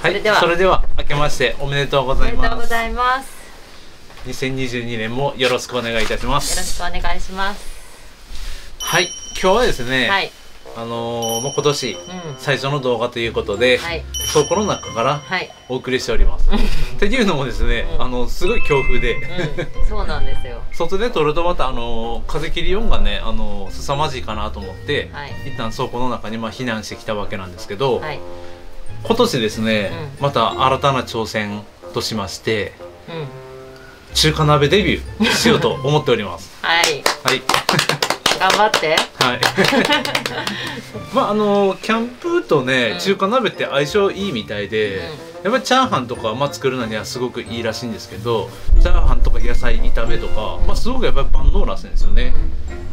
はい、それでは明けましておめでとうございます。おめでとうございます。2022年もよろしくお願いいたします。よろしくお願いします。はい、今日はですね、はい、もう今年最初の動画ということで、倉庫の中からお送りしております。っていうのもですね、すごい強風で、そうなんですよ。外で撮るとまた風切り音がね、凄まじいかなと思って、一旦倉庫の中にまあ避難してきたわけなんですけど、今年ですね、また新たな挑戦としまして、中華鍋デビューしようと思っております。はい。はい。頑張って。はい。まあキャンプとね、中華鍋って相性いいみたいで、やっぱりチャーハンとかまあ作るのにはすごくいいらしいんですけど、チャーハンとか野菜炒めとかまあすごくやっぱり万能らしいんですよね。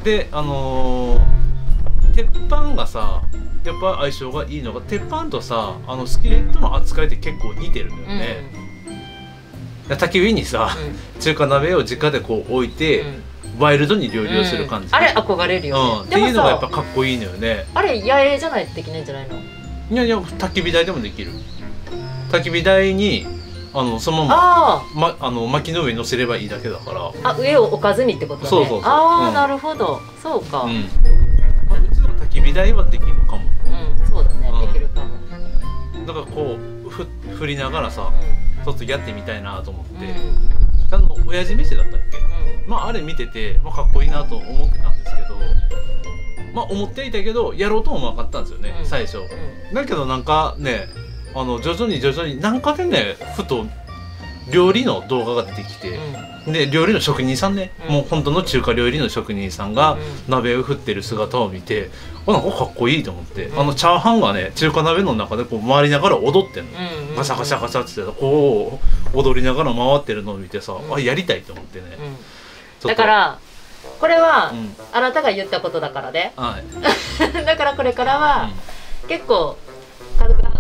で鉄板がさ、やっぱ相性がいいのが鉄板とさ、スキレットの扱いって結構似てるんだよね。焚き火にさ、中華鍋を直でこう置いて。ワイルドに料理をする感じ、あれ憧れるよねっていうのがやっぱかっこいいのよね。あれ野営じゃないとできないんじゃないの？いやいや、焚き火台でもできる。焚き火台にそのまま薪の上に乗せればいいだけだから、あ、上を置かずにってことね。そうそうそう。ああ、なるほど、そうか。うん、うちの焚き火台はできるかも。うん、そうだね、できるかも。だからこう振りながらさ、ちょっとやってみたいなと思って、親父飯だったっけ、まああれ見てて、まあ、かっこいいなと思ってたんですけど、まあ思っていたけどやろうとも思わなかったんですよね、最初。だけどなんかね、徐々になんかでね、ふと料理の動画が出てきて、で料理の職人さんね、もう本当の中華料理の職人さんが鍋を振ってる姿を見て、なんかかっこいいと思って、チャーハンがね、中華鍋の中でこう回りながら踊ってんの、ガシャガシャガシャってこう踊りながら回ってるのを見てさ、あ、やりたいと思ってね。だからこれはあなたが言ったことだからね、だからこれからは結構家族が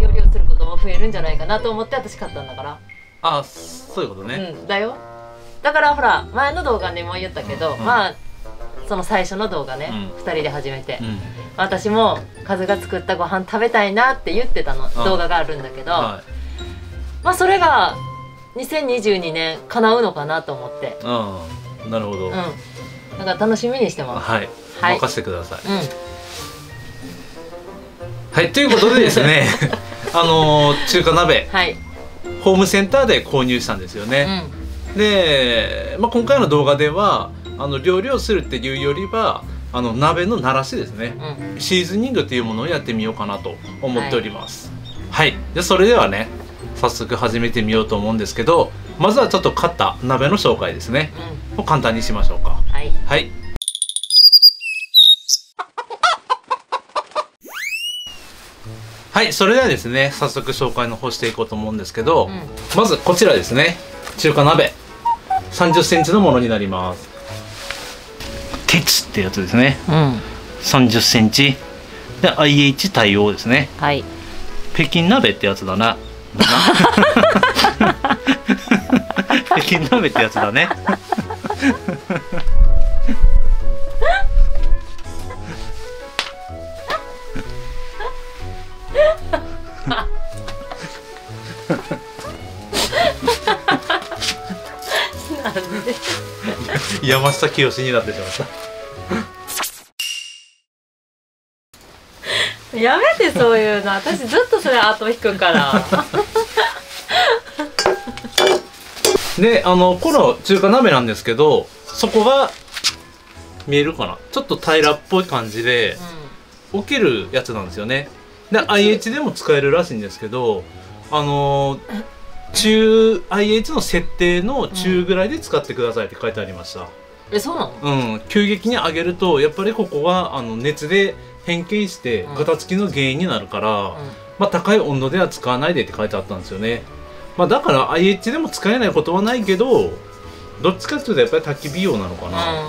料理をすることも増えるんじゃないかなと思って私買ったんだから。ああ、そういうことね。だよ、だからほら前の動画でも言ったけど、まあその最初の動画ね、2人で始めて、私もカズが作ったご飯食べたいなって言ってたの動画があるんだけど、まあそれが2022年叶うのかなと思って。なるほど。なんか楽しみにしてます。はい、任せてください。はい、ということでですね、中華鍋、ホームセンターで購入したんですよね。で、まあ今回の動画では料理をするっていうよりは鍋の慣らしですね、シーズニングというものをやってみようかなと思っております。はい、じゃそれではね、早速始めてみようと思うんですけど。まずはちょっと買った鍋の紹介ですね。もう簡単にしましょうか。はい。はい。はい、それではですね、早速紹介の方していこうと思うんですけど、まずこちらですね。中華鍋。30センチのものになります。鉄ってやつですね。30センチ。で、IH 対応ですね。はい。北京鍋ってやつだな。北京鍋ってやつだね。なんで山下清になってしまった。やめてそういうの。私ずっとそれ後引くから。で、この中華鍋なんですけど、そこが見えるかな、ちょっと平らっぽい感じで置けるやつなんですよね。で IH でも使えるらしいんですけど、中 IH の設定の中ぐらいで使ってくださいって書いてありました。え、そうなの？うん、急激に上げるとやっぱりここは熱で変形してガタつきの原因になるから、まあ、高い温度では使わないでって書いてあったんですよね。まあだから IH でも使えないことはないけど、どっちかっていうとやっぱり焚き火用なのかな。うん、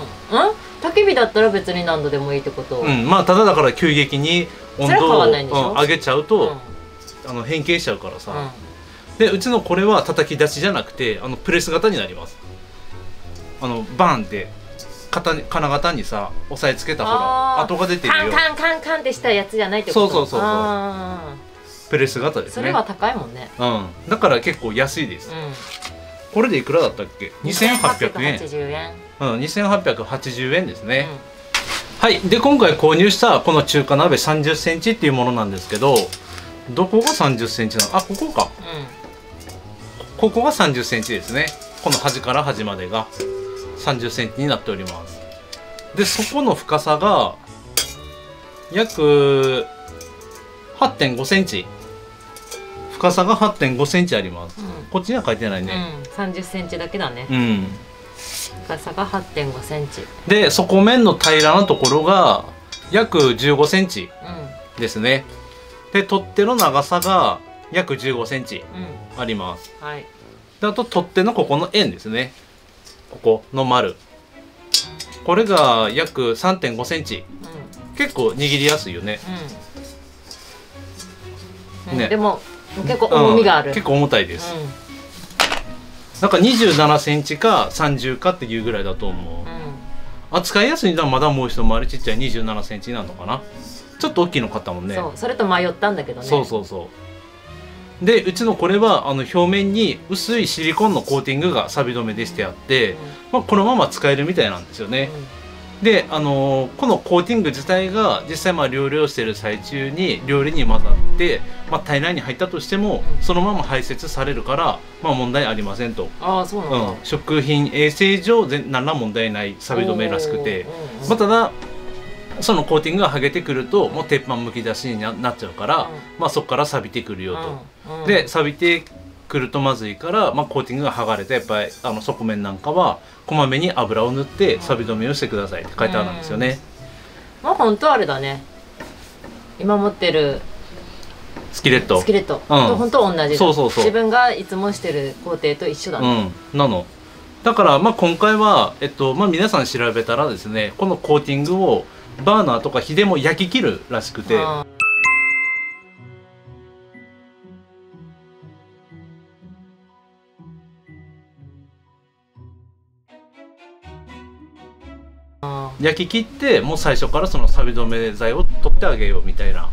焚き火だったら別に何度でもいいってこと？うん、まあただだから急激に温度を上げちゃうと、変形しちゃうからさ。で、うちのこれは叩き出しじゃなくてプレス型になります。バーンって金型にさ押さえつけたほら跡が出てるよ。カンカンカンカンってしたやつじゃないってこと？そうそうそうそう。プレス型ですね。それは高いもんね。うん、だから結構安いです、うん、これでいくらだったっけ。2880円。うん、2880円ですね、うん、はい。で今回購入したこの中華鍋 30cm っていうものなんですけど、どこが 30cm なの。あ、ここか、うん、ここが 30cm ですね。この端から端までが 30cm になっております。でそこの深さが約 8.5cm、 深さが 8.5cm あります、うん、こっちには書いてないね、うん、30cm だけだね、うん、深さが 8.5cm で底面の平らなところが約 15cm ですね、うん、で取っ手の長さが約 15cm あります、うん、はい。であと取っ手のここの円ですね、ここの丸、これが約 3.5cm、うん、結構握りやすいよね、うんね、でも結構重みがある、うん、結構重たいです、うん、なんか27センチか30かっていうぐらいだと思う、うん、扱いやすいのはまだもう一回りちっちゃい27センチなのかな、ちょっと大きいの買ったもんね。 それと迷ったんだけどね。そうそうそう。でうちのこれは表面に薄いシリコンのコーティングが錆止めでしてあって、うん、まあ、このまま使えるみたいなんですよね、うん。でこのコーティング自体が実際まあ料理をしている最中に料理に混ざって、まあ、体内に入ったとしてもそのまま排泄されるから、まあ、問題ありませんと。ああ、そうなんだ、うん、食品衛生上何ら問題ない錆止めらしくて、まあ、ただそのコーティングが剥げてくるともう鉄板むき出しになっちゃうから、うん、まあ、そこから錆びてくるよと、うんうん、で錆びてくるとまずいから、まあ、コーティングが剥がれてやっぱり底面なんかはこまめに油を塗って錆止めをしてくださいって書いてあるんですよね。まあ本当あれだね、今持ってるスキレットと本当同じ、そうそうそう、自分がいつもしてる工程と一緒だね、うん、なのだからまあ今回は、まあ、皆さん調べたらですね、このコーティングをバーナーとか火でも焼き切るらしくて、焼き切ってもう最初からその錆止め剤を取ってあげようみたいな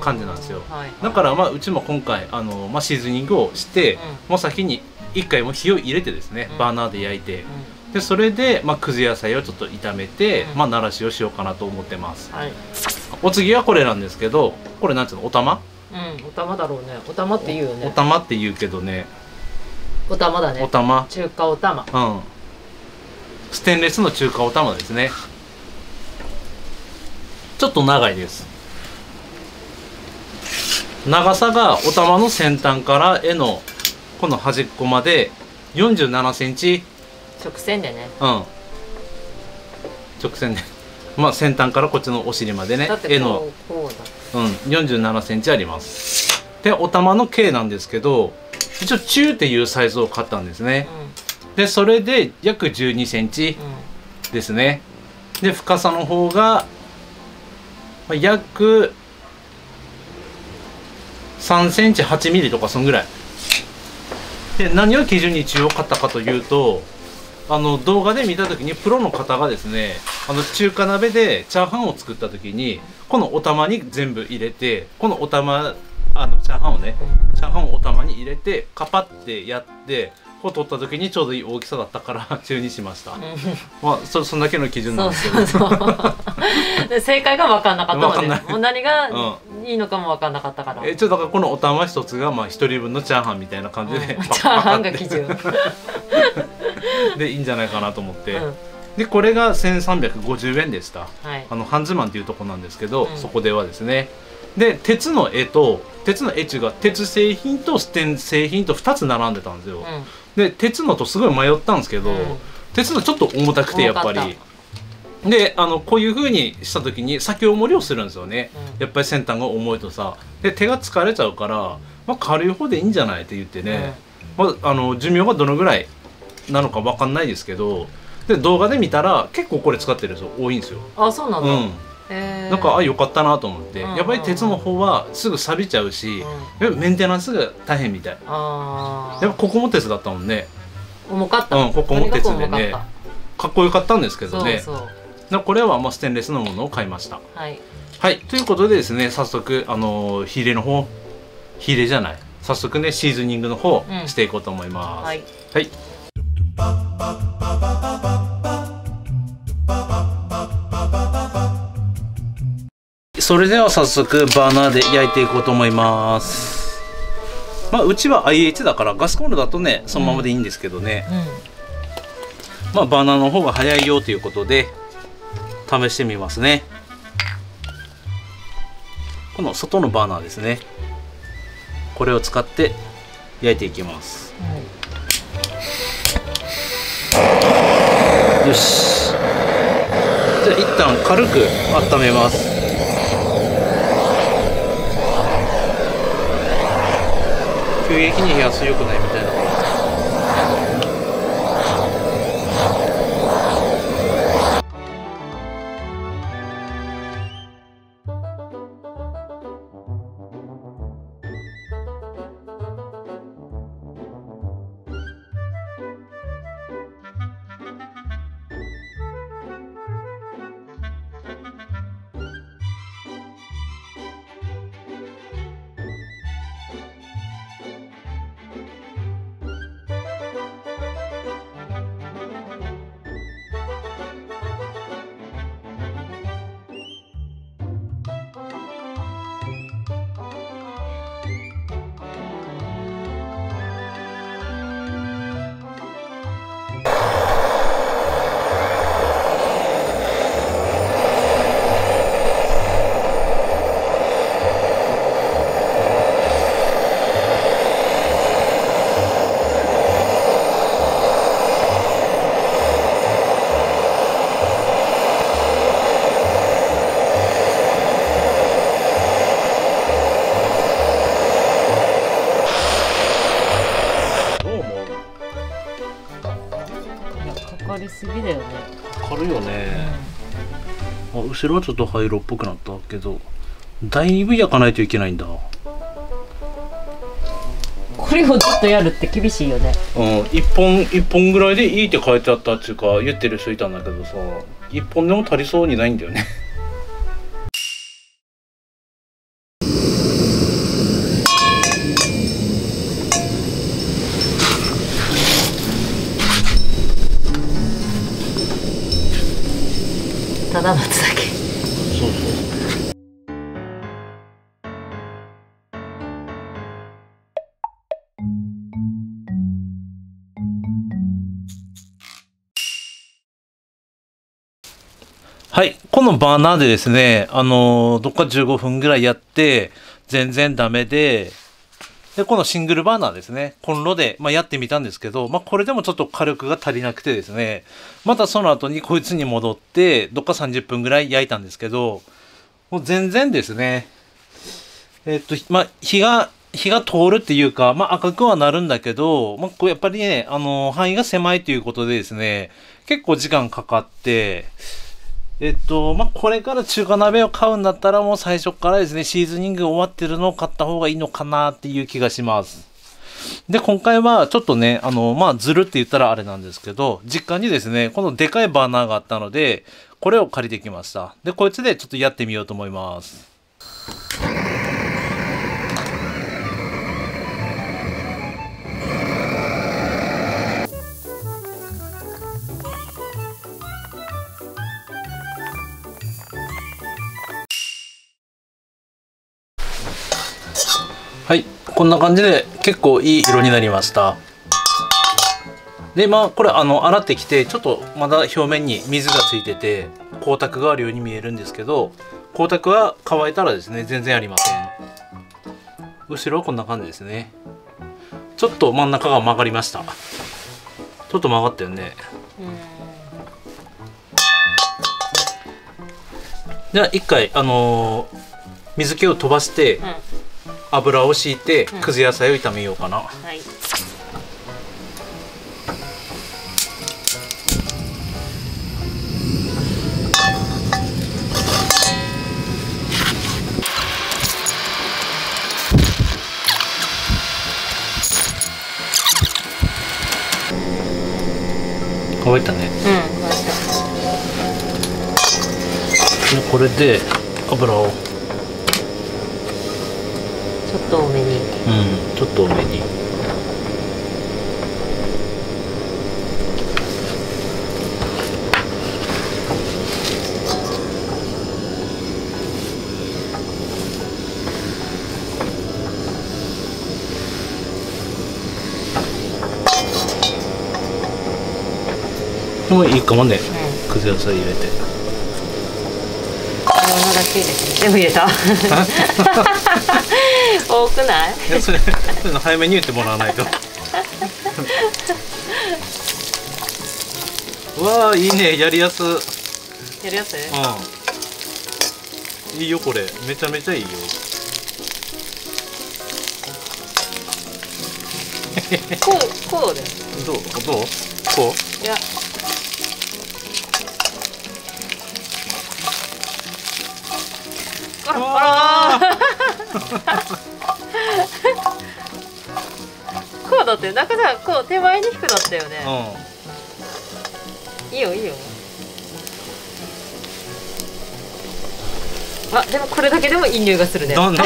感じなんですよ。だからまあうちも今回まあ、シーズニングをして、うん、もう先に1回も火を入れてですね、うん、バーナーで焼いて、うん、でそれでまあ、くず野菜をちょっと炒めて、うん、まあ、ならしをしようかなと思ってます、はい。お次はこれなんですけど、これなんていうの、お玉、うん、お玉だろうね。お玉って言うよね。お玉って言うけどね、お玉だね。お玉、中華お玉、うん、ステンレスの中華お玉ですね。ちょっと長いです。長さがお玉の先端から絵のこの端っこまで47センチ、直線でね、うん、直線でまあ先端からこっちのお尻までね、絵の、うん、47センチあります。でお玉の径なんですけど、一応中っていうサイズを買ったんですね、うん、でそれで約12センチですね、うん、で深さの方が約3センチ8ミリとかそんぐらいで、何を基準に中を買ったかというと、動画で見た時にプロの方がですね、中華鍋でチャーハンを作った時にこのお玉に全部入れて、このお玉チャーハンをお玉に入れてカパッてやって。こう取った時にちょうどいい大きさだったから中にしました。まあそんだけの基準なんですけど。正解が分かんなかったので、もう何がいいのかも分かんなかったから。だからこのお玉一つがまあ一人分のチャーハンみたいな感じで、チャーハンが基準。でいいんじゃないかなと思って。でこれが1350円でした。ハンズマンっていうとこなんですけど、そこではですね。で鉄の絵中が鉄製品とステン製品と2つ並んでたんですよ、うん、で鉄のとすごい迷ったんですけど、うん、鉄のちょっと重たくてやっぱりでこういう風にした時に先重りをするんですよね、うん、やっぱり先端が重いとさ、で手が疲れちゃうから、まあ、軽い方でいいんじゃないって言ってね、うん、まあ、寿命がどのぐらいなのか分かんないですけど、で動画で見たら結構これ使ってる人多いんですよ。あ、そうなんだ、うん、なんか良かったなと思って、やっぱり鉄の方はすぐ錆びちゃうし、うん、メンテナンスが大変みたい。やっぱここも鉄だったもんね。重かった、うん、ここも鉄でね、かっこよかったんですけどね。これはまあステンレスのものを買いました。はい、はい、ということでですね、早速火入れの方ヒレじゃない。早速ね、シーズニングの方していこうと思います。はい。それでは早速バーナーで焼いていこうと思います。まあうちは IH だからガスコンロだとねそのままでいいんですけどね。まあバーナーの方が早いよということで試してみますね。この外のバーナーですね。これを使って焼いていきます。よし。じゃあ一旦軽く温めます。急激に冷やすと良くないみたいな。後ろはちょっと灰色っぽくなったけど、だいぶ焼かないといけないんだ。これをずっとやるって厳しいよね。うん、一本一本ぐらいでいいって書いてあったっていうか言ってる人いたんだけどさ、一本でも足りそうにないんだよね。ただ待つだけ。そうそう。はい、このバーナーでですね、どっか15分ぐらいやって全然ダメで、このシングルバーナーですね、コンロで、やってみたんですけど、これでもちょっと火力が足りなくてですね、またその後にこいつに戻ってどっか30分ぐらい焼いたんですけど、もう全然ですね、火が通るっていうか、赤くはなるんだけど、こうやっぱりね、範囲が狭いということでですね、結構時間かかって、これから中華鍋を買うんだったらもう最初からですね、シーズニング終わってるのを買った方がいいのかなっていう気がします。で、今回はちょっとね、ずるって言ったらあれなんですけど、実家にですね、このでかいバーナーがあったので、これを借りてきました。で、こいつでちょっとやってみようと思います。はい、こんな感じで結構いい色になりました。で、これ洗ってきてちょっとまだ表面に水がついてて光沢があるように見えるんですけど、光沢は乾いたらですね全然ありません。後ろはこんな感じですね。ちょっと真ん中が曲がりました。ちょっと曲がったよね。じゃあ一回水気を飛ばして、油を敷いてくず野菜を炒めようかな。はい、乾いたね。これで油を。ちょっと多めに、うん、ちょっと多めに。でもいいかもね、くず野菜入れて。らしいですね。全部入れた。多くない？いや、それ早めに言ってもらわないと。わあ、いいね、やりやす。やりやすい？うん。いいよこれ、めちゃめちゃいいよ。こうで。どう？こう？いや。こうだって、なんかさ、こう手前に引くだったよね。うん、いいよいいよ。あ、でもこれだけでもいい匂いがするね。なんでよ。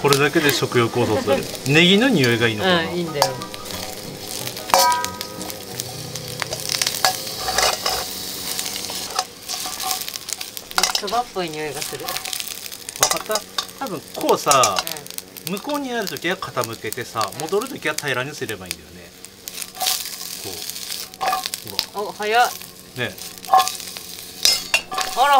これだけで食欲をそそる。ネギの匂いがいいのかな。うん、いいんだよ。そばっぽい匂いがする。分かった。多分こうさ、うん、向こうにある時は傾けてさ、戻る時は平らにすればいいんだよね。こう。お、早い。ね。あら。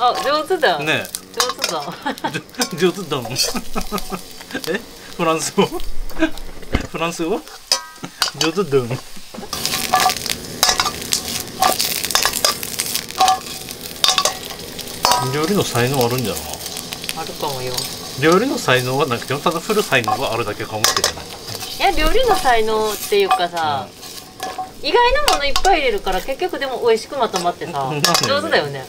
あ、上手だ。ね。上手だ。え、フランス語？上手だ。料理の才能あるんじゃない？あるかもよ。料理の才能はなくても、ただ振る才能があるだけかもしれない。いや、料理の才能っていうかさ、うん、意外なものいっぱい入れるから、結局でも美味しくまとまってさ、上手だよね。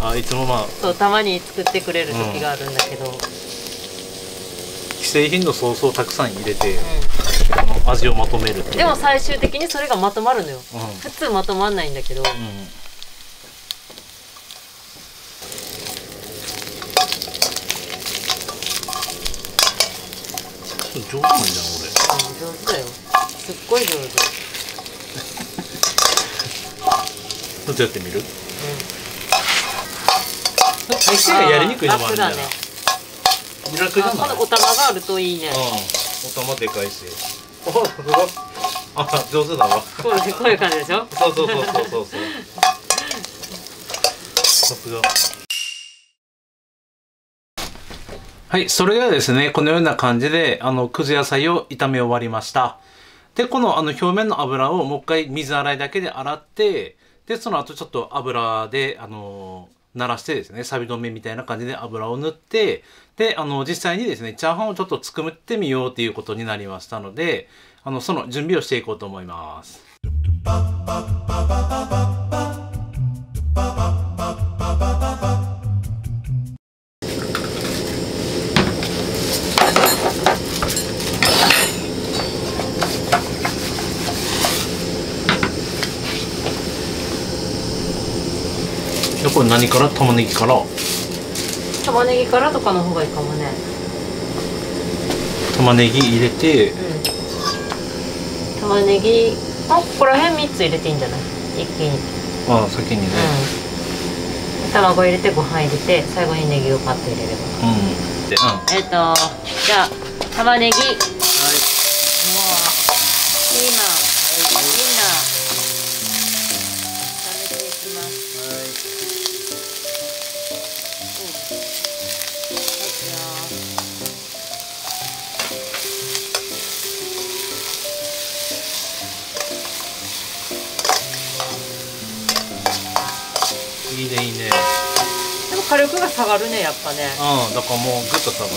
うん。あ、いつもまあ。そう、たまに作ってくれる時があるんだけど。うん、既製品のソースをたくさん入れて、うん、味をまとめるっていう。でも最終的にそれがまとまるのよ。うん、普通まとまんないんだけど。うん、上手なんだよ俺。上手だよ。すっごい上手。ちょっとやってみる？うん。飯がやりにくいのもあるんだよ。楽じゃない？お玉があるといいね。お玉でかいし。あ、上手だわ。こういう感じでしょ？そう。さすが。はい、それではですね、このような感じで、くず野菜を炒め終わりました。で、この、表面の油をもう一回水洗いだけで洗って、で、その後ちょっと油で、慣らしてですね、錆止めみたいな感じで油を塗って、で、実際にですね、チャーハンをちょっと作ってみようということになりましたので、その準備をしていこうと思います。これ何から？玉ねぎからとかの方がいいかもね。玉ねぎ入れて、うん、玉ねぎここら辺3つ入れていいんじゃない？一気に。ああ、先にね、うん、卵入れてご飯入れて最後にネギをパッと入れれば、うん、じゃあ玉ねぎ、はい、もうピーマン、いいね。でも火力が下がるね、やっぱね。うん、だからもうぐっと下がる。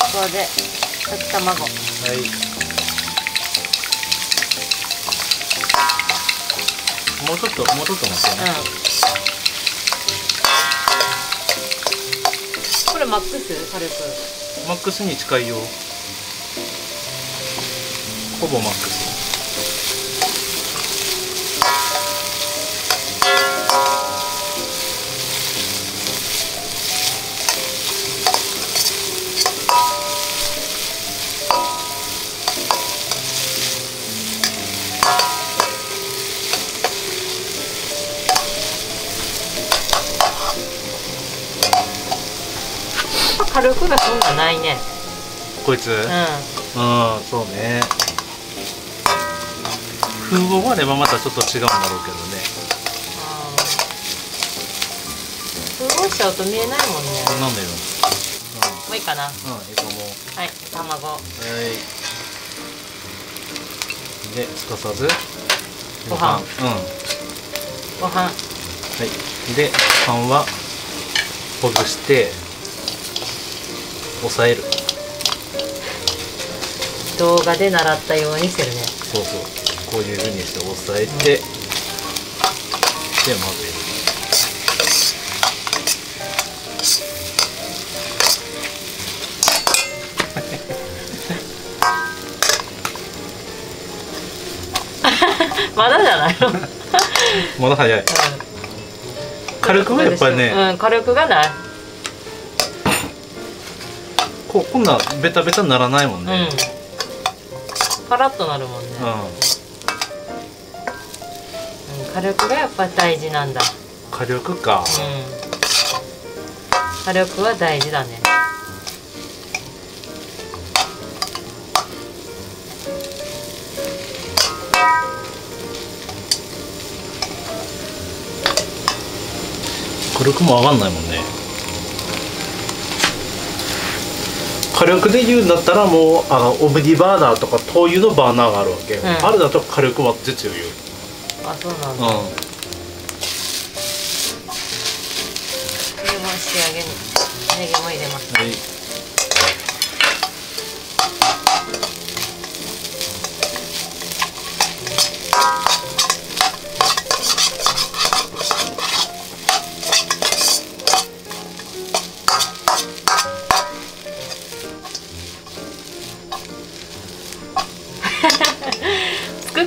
ここで溶き卵。はい。もうちょっと待ってね。これマックス？タル君マックスに近いよ。ほぼマックス。軽くが損がないね。こいつ。うん、そうね。風貌はね、またちょっと違うんだろうけどね。風貌しちゃうと見えないもんね。なんだよ。もういいかな。うん、いいと思う。はい、卵。はい。で、すかさず。ご飯。ご飯。はい。で、ご飯は。ほぐして。押さえる。動画で習ったようにしてるね。そうそう、こういう風にして押さえて、で混ぜる。まだじゃないの？まだ早い。軽くはやっぱりね。軽くがない。こんなベタベタならないもんね。カラッとなるもんね。火力がやっぱ大事なんだ。火力か。火力は大事だね。火力も上がんないもんね。火力で言うんだったらもうオムニバーナーとか灯油のバーナーがあるわけ、あれだと火力は絶対強いよ。あ、そうなんだ。これも仕上げにネギも入れます。はい、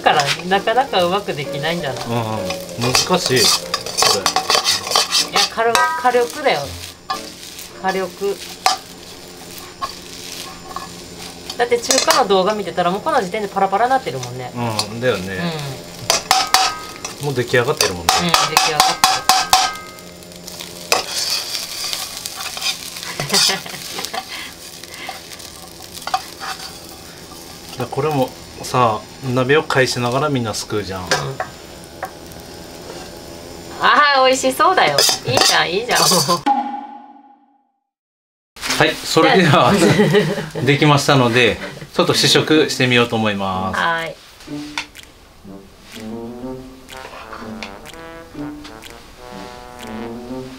からなかなかうまくできないんだな。難しい。いや、火力だよ。火力。だって中華の動画見てたらもうこの時点でパラパラになってるもんね。だよね。もう出来上がってるもんね。出来上がってる。これもさあ、鍋を返しながらみんなすくうじゃん。ああ、美味しそうだよ。いいじゃん、いいじゃん。はい、それではできましたので、ちょっと試食してみようと思います。はい。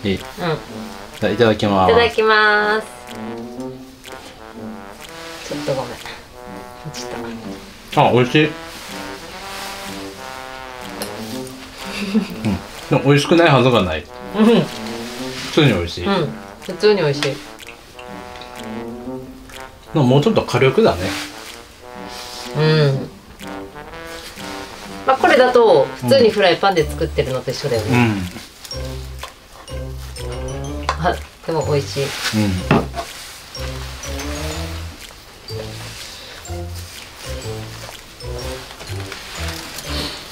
いい。じゃあいただきます。いただきます。ちょっとごめん。あ、美味しい。でも美味しくないはずがない。普通に美味しい。普通に美味しい。もうちょっと火力だね。まあこれだと普通にフライパンで作ってるのと一緒だよね。あ、でも美味しい。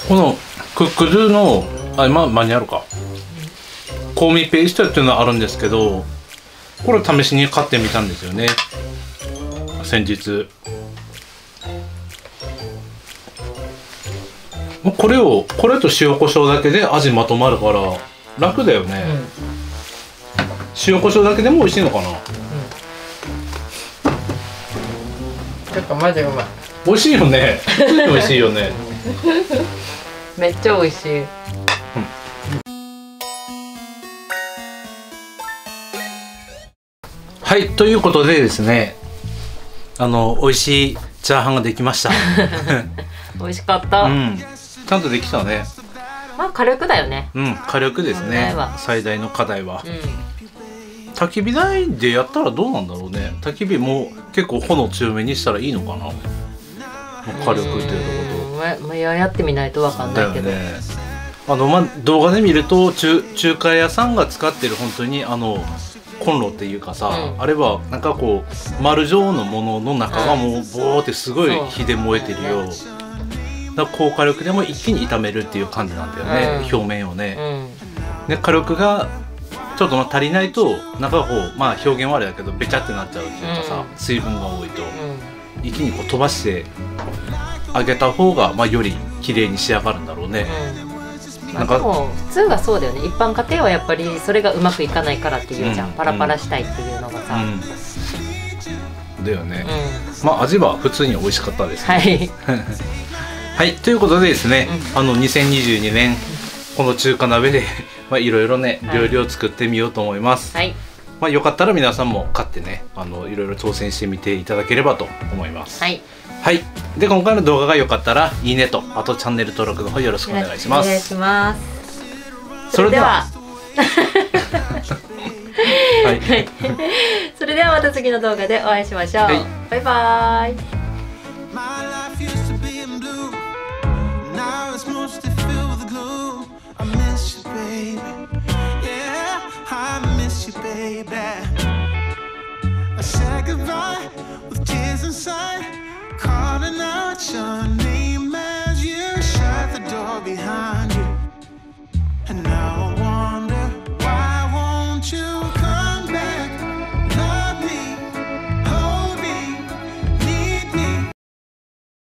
このクックドゥのマニュアルか、香味ペーストっていうのはあるんですけど、これ試しに買ってみたんですよね、先日。これと塩コショウだけで味まとまるから楽だよね。塩コショウだけでも美味しいのかな。ちょっとマジうまい。美味しいよね。美味しいよね。めっちゃ美味しい。はい、ということでですね、美味しいチャーハンができました。美味しかった。ちゃんとできたね。まあ火力だよね。火力ですね。最大の課題は。焚き火台でやったらどうなんだろうね。焚き火も結構炎強めにしたらいいのかな、火力っていうところと。やってみないとわかんないけど、ね、動画で見ると中華屋さんが使ってる本当にコンロっていうかさ、うん、あれはなんかこう丸状のものの中がもうボーってすごい火で燃えてるよ、だから高火力でも一気に炒めるっていう感じなんだよね、うん、表面をね、うん、で火力がちょっと足りないと中がこう、まあ表現はあれだけどべちゃってなっちゃうっていうかさ、うん、水分が多いと、うん、一気にこう飛ばしてあげた方が、まあ、より綺麗に仕上がるんだろうね、うん、でも普通はそうだよね。一般家庭はやっぱりそれがうまくいかないからっていうじゃん、うん、パラパラしたいっていうのがさ、うん、だよね、うん、まあ味は普通に美味しかったです、ね、はい、はい、ということでですね、うん、2022年この中華鍋でいろいろね料理を作ってみようと思います、はい、まあよかったら皆さんも買ってねいろいろ挑戦してみていただければと思います、はいはい、で今回の動画が良かったらいいねと、あとチャンネル登録の方よろしくお願いします。お願いします。それでは、それではまた次の動画でお会いしましょう。はい、バイバーイ。Calling out your name as you shut the door behind